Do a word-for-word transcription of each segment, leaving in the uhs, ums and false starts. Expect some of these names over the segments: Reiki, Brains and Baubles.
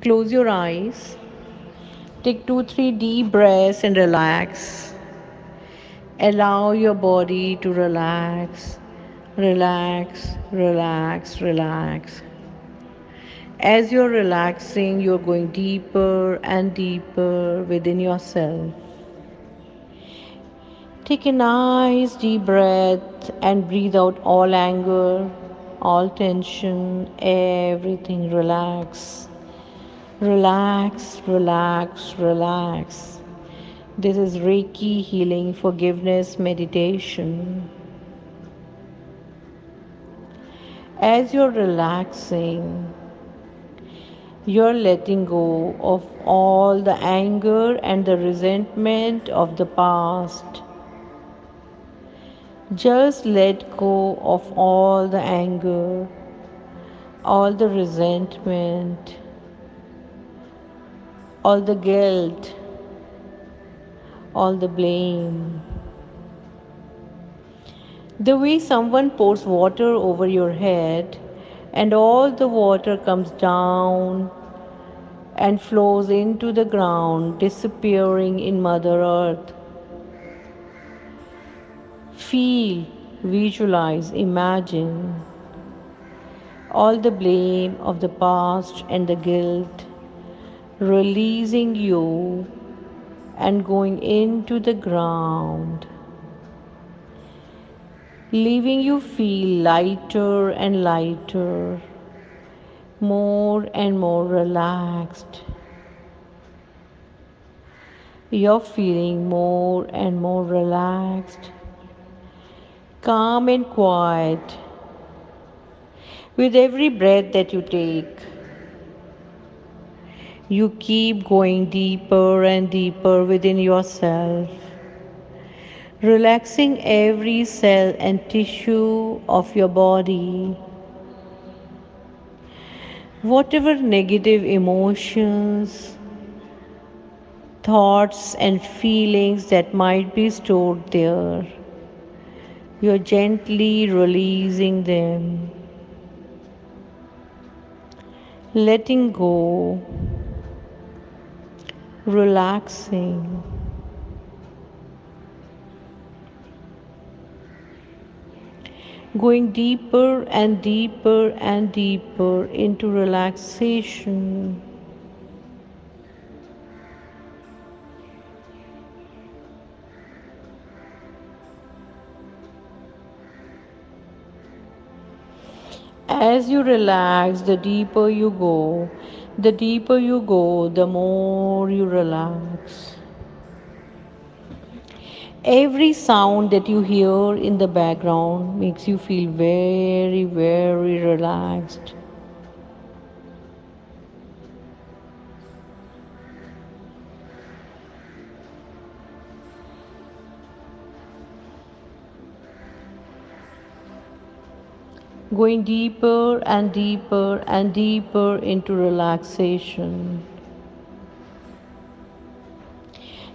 Close your eyes. Take two, three deep breaths and relax. Allow your body to relax, relax, relax, relax. As you're relaxing, you're going deeper and deeper within yourself. Take a nice deep breath and breathe out all anger, all tension, everything. Relax, relax, relax, relax. This is Reiki healing forgiveness meditation. As you're relaxing, you're letting go of all the anger and the resentment of the past. Just let go of all the anger, all the resentment, all the guilt, all the blame. The way someone pours water over your head and all the water comes down and flows into the ground, disappearing in Mother Earth. Feel, visualize, imagine all the blame of the past and the guilt releasing you and going into the ground, leaving you feel lighter and lighter, more and more relaxed. You're feeling more and more relaxed, calm and quiet. With every breath that you take, you keep going deeper and deeper within yourself, relaxing every cell and tissue of your body. Whatever negative emotions, thoughts and feelings that might be stored there, you're gently releasing them, letting go, relaxing. Going deeper and deeper and deeper into relaxation. As you relax, the deeper you go, the deeper you go, the more you relax. Every sound that you hear in the background makes you feel very, very relaxed. Going deeper and deeper and deeper into relaxation.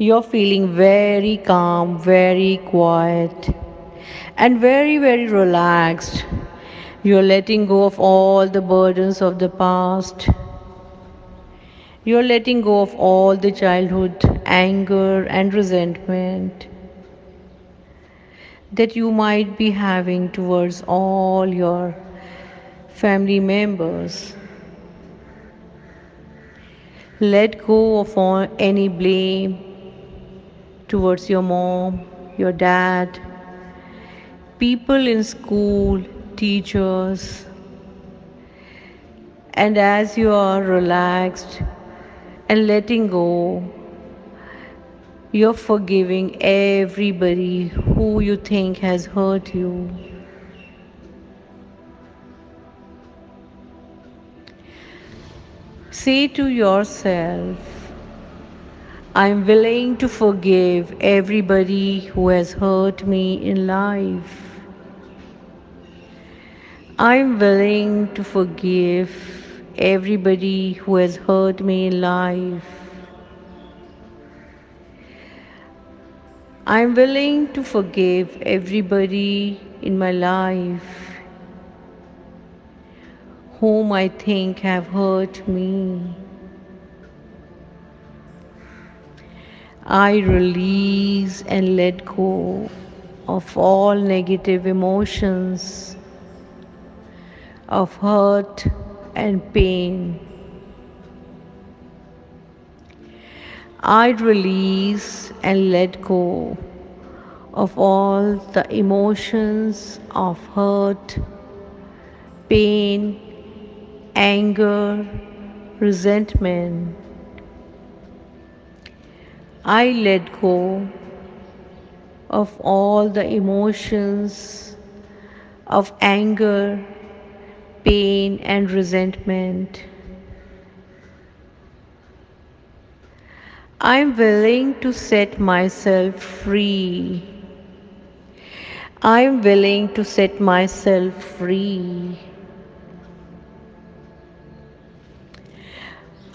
You're feeling very calm, very quiet, and very, very relaxed. You're letting go of all the burdens of the past. You're letting go of all the childhood anger and resentment that you might be having towards all your family members. Let go of all, any blame towards your mom, your dad, people in school, teachers. And as you are relaxed and letting go, you're forgiving everybody who you think has hurt you. Say to yourself, I'm willing to forgive everybody who has hurt me in life. I'm willing to forgive everybody who has hurt me in life. I'm willing to forgive everybody in my life whom I think have hurt me. I release and let go of all negative emotions of hurt and pain. I release and let go of all the emotions of hurt, pain, anger, resentment. I let go of all the emotions of anger, pain, and resentment. I am willing to set myself free. I am willing to set myself free.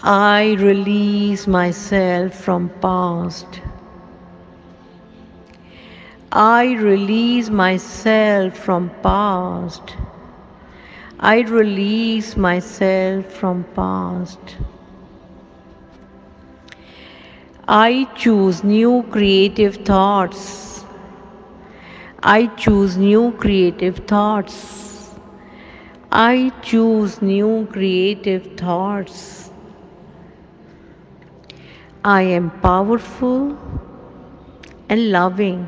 I release myself from past. I release myself from past. I release myself from past. I choose new creative thoughts. I choose new creative thoughts. I choose new creative thoughts. I am powerful and loving.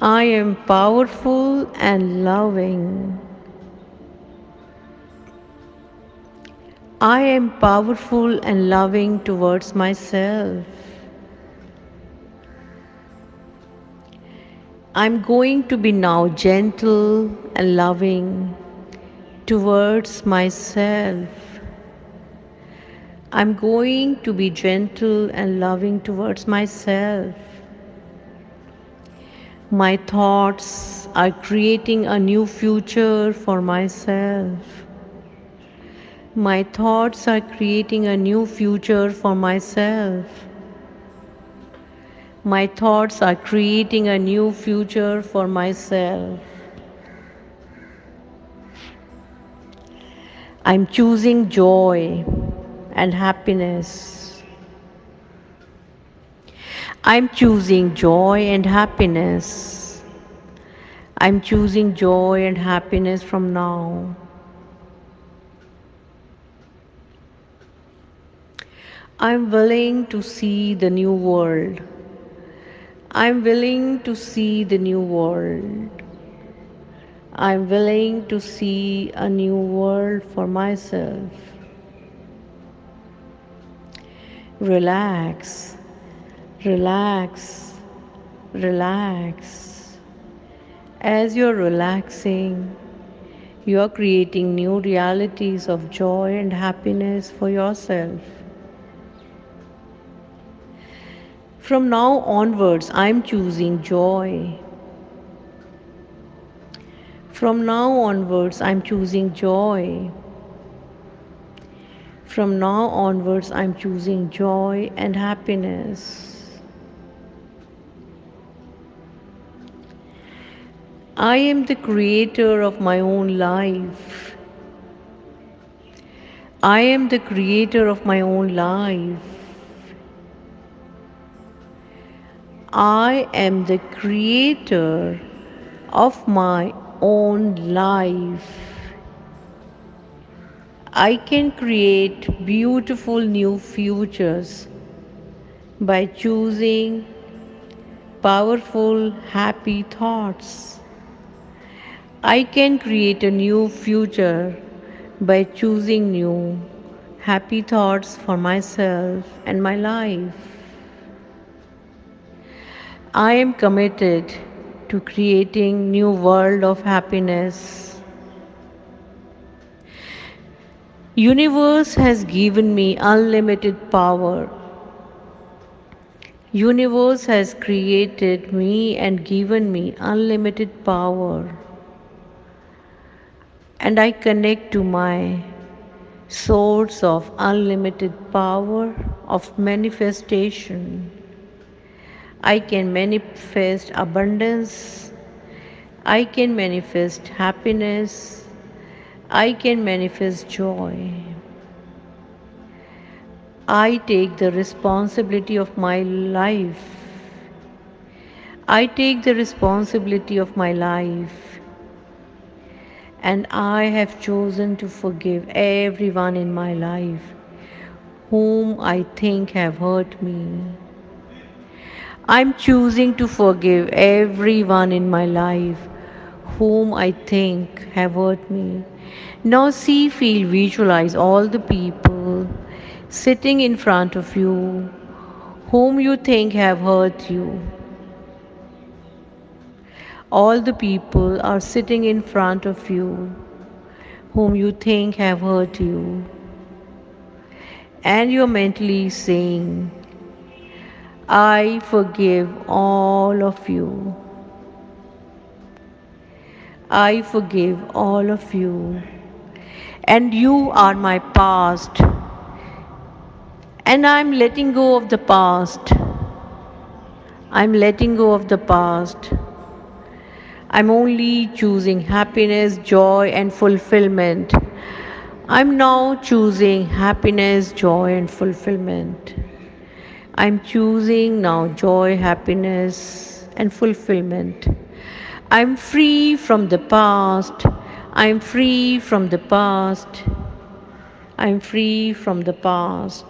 I am powerful and loving. I am powerful and loving towards myself. I'm going to be now gentle and loving towards myself. I'm going to be gentle and loving towards myself. My thoughts are creating a new future for myself. My thoughts are creating a new future for myself. My thoughts are creating a new future for myself. I'm choosing joy and happiness. I'm choosing joy and happiness. I'm choosing joy and happiness from now. I'm willing to see the new world. I'm willing to see the new world. I'm willing to see a new world for myself. Relax, relax, relax. As you're relaxing, you're creating new realities of joy and happiness for yourself. From now onwards, I'm choosing joy. From now onwards, I'm choosing joy. From now onwards, I'm choosing joy and happiness. I am the creator of my own life. I am the creator of my own life. I am the creator of my own life. I can create beautiful new futures by choosing powerful, happy thoughts. I can create a new future by choosing new, happy thoughts for myself and my life. I am committed to creating new world of happiness. Universe has given me unlimited power. Universe has created me and given me unlimited power. And I connect to my source of unlimited power of manifestation. I can manifest abundance. I can manifest happiness. I can manifest joy. I take the responsibility of my life. I take the responsibility of my life. And I have chosen to forgive everyone in my life whom I think have hurt me. I'm choosing to forgive everyone in my life whom I think have hurt me. Now see, feel, visualize all the people sitting in front of you, whom you think have hurt you. All the people are sitting in front of you, whom you think have hurt you. And you're mentally saying, I forgive all of you. I forgive all of you. And you are my past. And I'm letting go of the past. I'm letting go of the past. I'm only choosing happiness, joy, and fulfillment. I'm now choosing happiness, joy, and fulfillment. I'm choosing now joy, happiness, and fulfillment. I'm free from the past. I'm free from the past. I'm free from the past.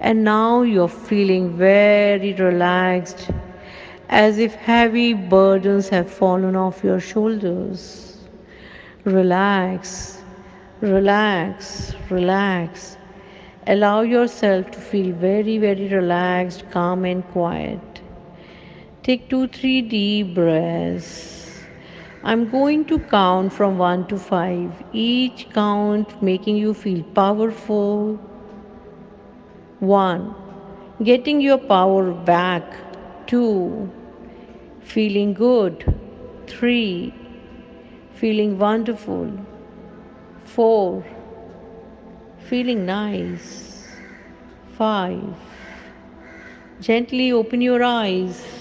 And now you're feeling very relaxed, as if heavy burdens have fallen off your shoulders. Relax, relax, relax. Allow yourself to feel very, very relaxed, calm and quiet. Take two, three deep breaths. I'm going to count from one to five. Each count making you feel powerful. One, getting your power back. Two, feeling good. Three, feeling wonderful. Four, feeling nice. Five, gently open your eyes.